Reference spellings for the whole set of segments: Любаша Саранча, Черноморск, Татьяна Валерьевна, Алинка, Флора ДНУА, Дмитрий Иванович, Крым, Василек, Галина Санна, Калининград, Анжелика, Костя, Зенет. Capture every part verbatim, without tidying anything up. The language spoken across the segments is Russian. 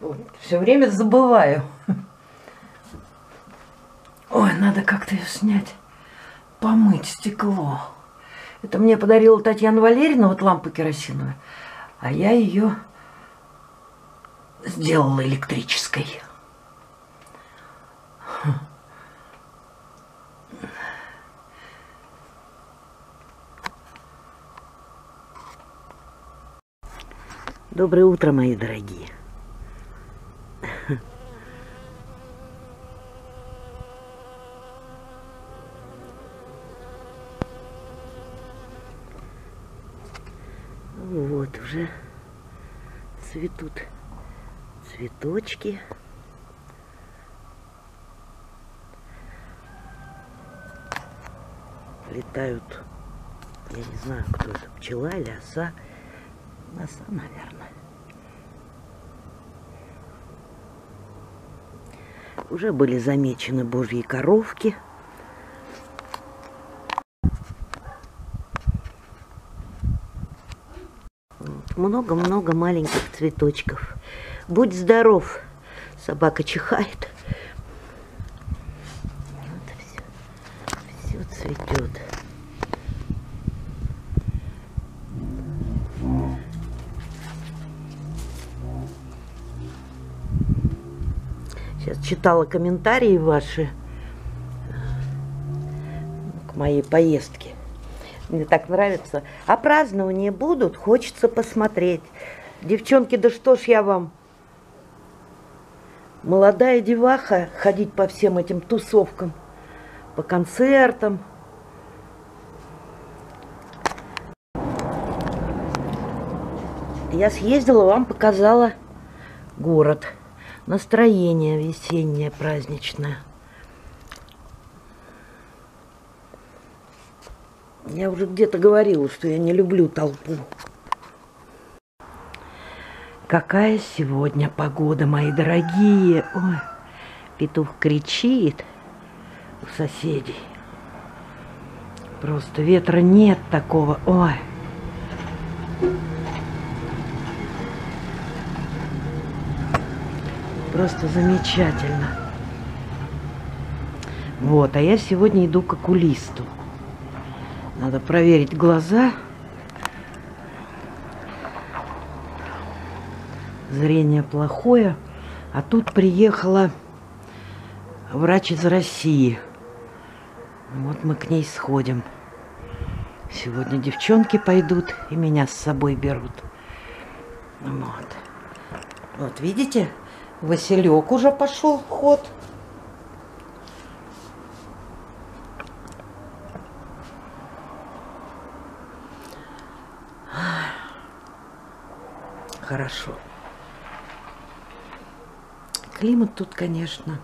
Вот, все время забываю. Ой, надо как-то ее снять, помыть стекло. Это мне подарила Татьяна Валерьевна, вот лампу керосиновую, а я ее сделала электрической. Доброе утро, мои дорогие. Вот уже цветут цветочки. Летают, я не знаю, кто это, пчела или оса. Оса, наверное. Уже были замечены божьи коровки. Много-много маленьких цветочков. Будь здоров, собака чихает. Вот все, все цветет. Сейчас читала комментарии ваши к моей поездке. Мне так нравится. А празднования будут, хочется посмотреть. Девчонки, да что ж я вам, молодая деваха, ходить по всем этим тусовкам, по концертам. Я съездила, вам показала город. Настроение весеннее, праздничное. Я уже где-то говорила, что я не люблю толпу. Какая сегодня погода, мои дорогие. Ой, петух кричит у соседей. Просто ветра нет такого. Ой. Просто замечательно. Вот, а я сегодня иду к окулисту. Надо проверить глаза, зрение плохое, а тут приехала врач из России, вот мы к ней сходим. Сегодня девчонки пойдут и меня с собой берут. Вот, вот видите, Василек уже пошел в ход. Хорошо. Климат тут, конечно,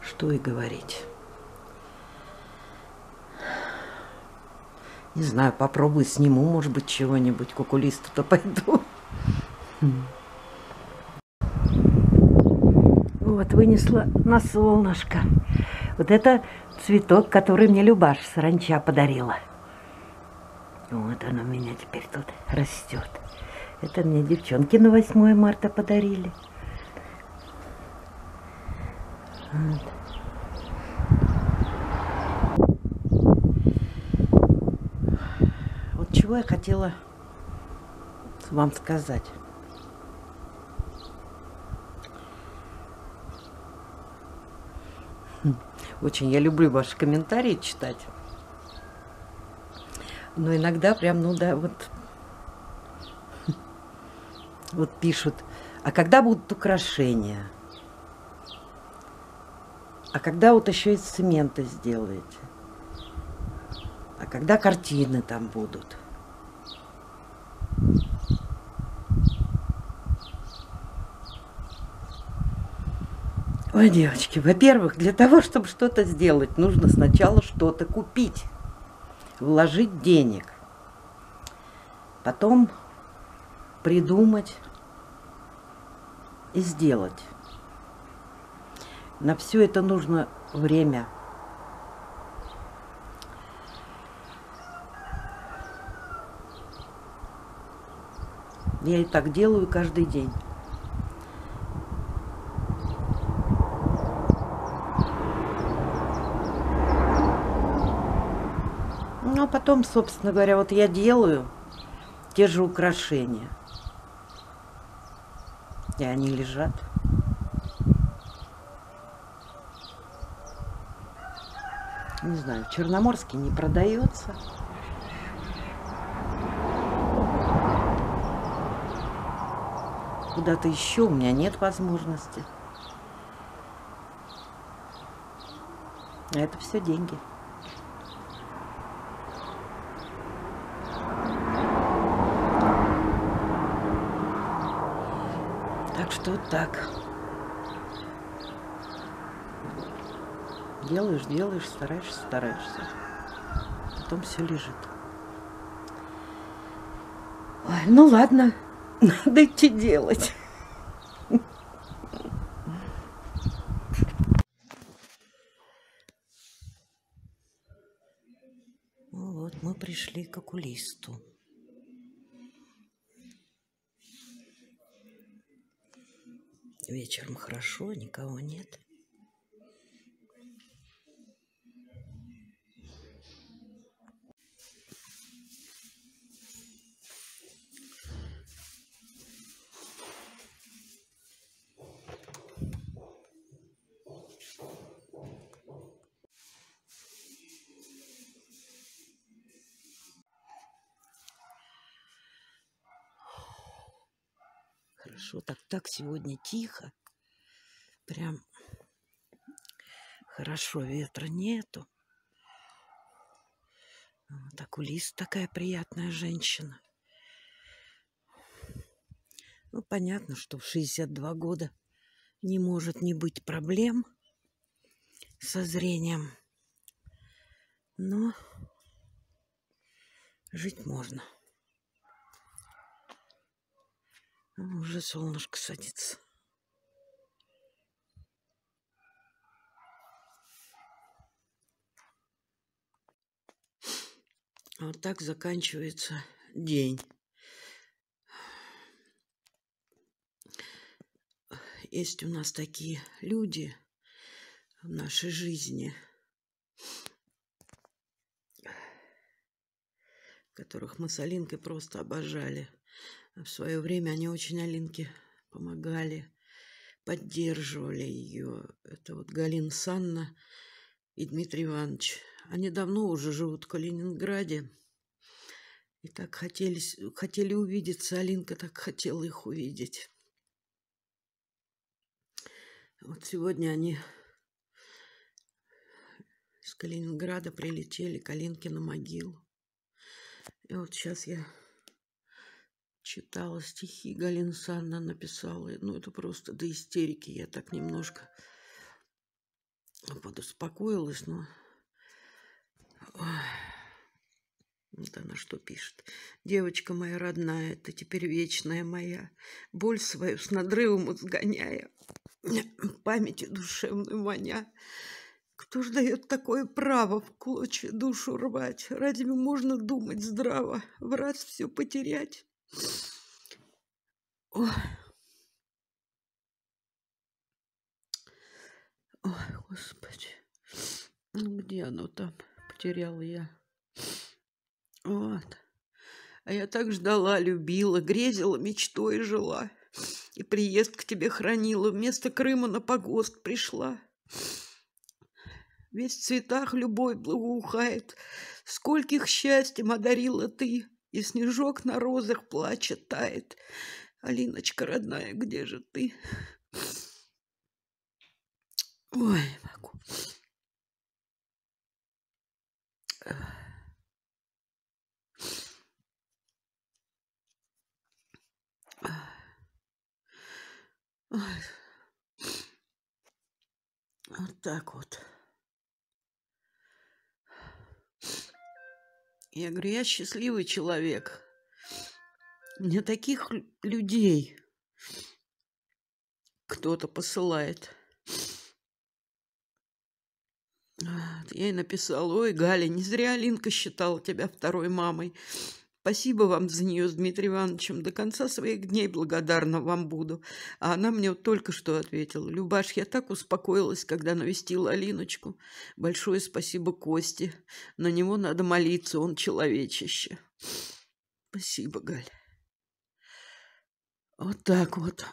что и говорить. Не знаю, попробую сниму, может быть, чего-нибудь, к окулисту-то пойду. Вот вынесла на солнышко. Вот это цветок, который мне Любаша Саранча подарила. Вот она у меня теперь тут растет. Это мне девчонки на восьмое марта подарили. Вот. Вот чего я хотела вам сказать. Очень я люблю ваши комментарии читать. Но иногда прям, ну да, вот... Вот пишут, а когда будут украшения? А когда вот еще из цемента сделаете? А когда картины там будут? Ой, девочки, во-первых, для того, чтобы что-то сделать, нужно сначала что-то купить, вложить денег. Потом... придумать и сделать. На все это нужно время. Я и так делаю каждый день. Ну, а потом, собственно говоря, вот я делаю те же украшения. И они лежат. Не знаю, в Черноморске не продается. Куда-то еще у меня нет возможности. А это все деньги. Так что вот так. Делаешь, делаешь, стараешься, стараешься. Потом все лежит. Ой, ну ладно. Надо идти делать. Ну вот, мы пришли к окулисту. Вечером хорошо, никого нет. Хорошо, так так сегодня тихо, прям хорошо, ветра нету. Вот окулист такая приятная женщина. Ну, понятно, что в шестьдесят два года не может не быть проблем со зрением, но жить можно. Уже солнышко садится. Вот так заканчивается день. Есть у нас такие люди в нашей жизни, которых мы с Алинкой просто обожали. В свое время они очень Алинке помогали, поддерживали ее. Это вот Галина Санна и Дмитрий Иванович. Они давно уже живут в Калининграде. И так хотели, хотели увидеться. Алинка так хотела их увидеть. Вот сегодня они из Калининграда прилетели к Алинке на могилу. И вот сейчас я читала стихи, Галина Санна написала. Ну, это просто до истерики. Я так немножко подуспокоилась, но... Вот она что пишет. «Девочка моя родная, ты теперь вечная моя, боль свою с надрывом изгоняя, памятью душевную маня. Кто ж дает такое право в клочья душу рвать? Разве можно думать здраво, в раз все потерять?» Ой. Ой, Господи, ну где оно там? Потеряла я. Вот. А я так ждала, любила, грезила, мечтой жила. И приезд к тебе хранила, вместо Крыма на погост пришла. Весь в цветах любовь благоухает. Скольких счастьем одарила ты. И снежок на розах плачет, тает. Алиночка, родная, где же ты? Ой, могу. Ой. Вот так вот. Я говорю, я счастливый человек. Мне таких людей кто-то посылает. Я ей написала: ой, Галя, не зря Алинка считала тебя второй мамой. Спасибо вам за нее с Дмитрием Ивановичем. До конца своих дней благодарна вам буду. А она мне вот только что ответила. Любаш, я так успокоилась, когда навестила Алиночку. Большое спасибо Косте. На него надо молиться, он человечище. Спасибо, Галь. Вот так вот.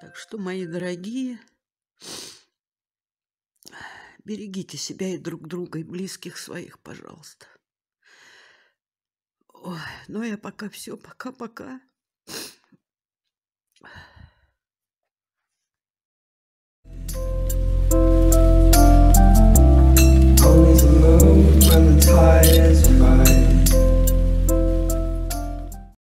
Так что, мои дорогие, берегите себя и друг друга, и близких своих, пожалуйста. Ой, ну я пока все, пока-пока.